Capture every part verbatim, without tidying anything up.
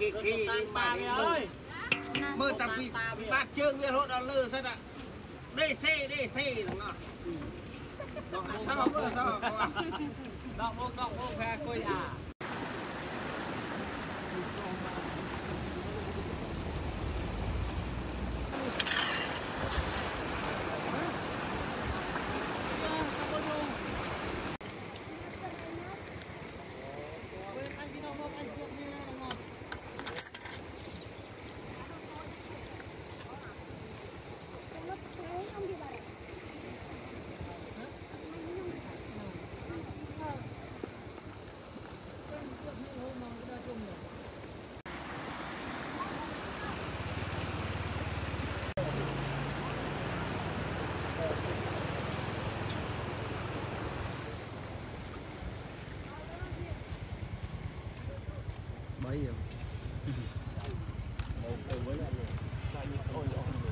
Cái cái bà ơi, mơ tập bị bạt chương viên hốt đó lơ sao ạ, đê xê đê xê là ngọt, sao không có sao không, đọng ô đọng ô phe coi à. Mấy giờ? Một từ với anh rồi. Sao như tôi rõ hơn được.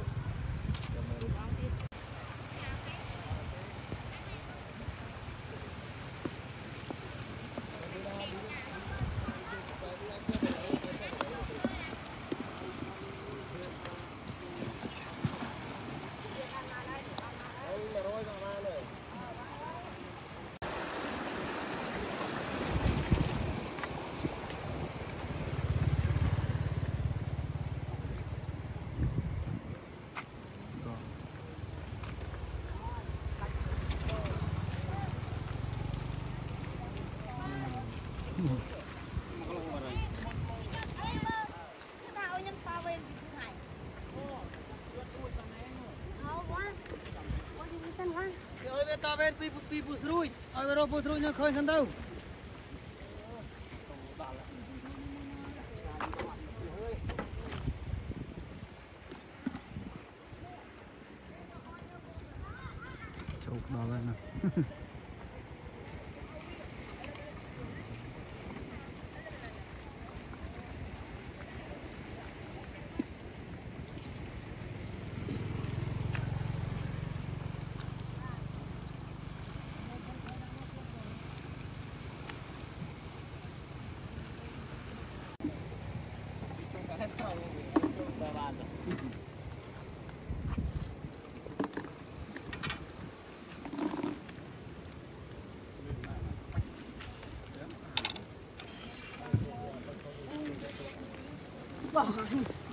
Ta bên pi pi bus rui, ở đâu bus rui nó khơi sang đâu? Chụp đỏ lên nè. Wow.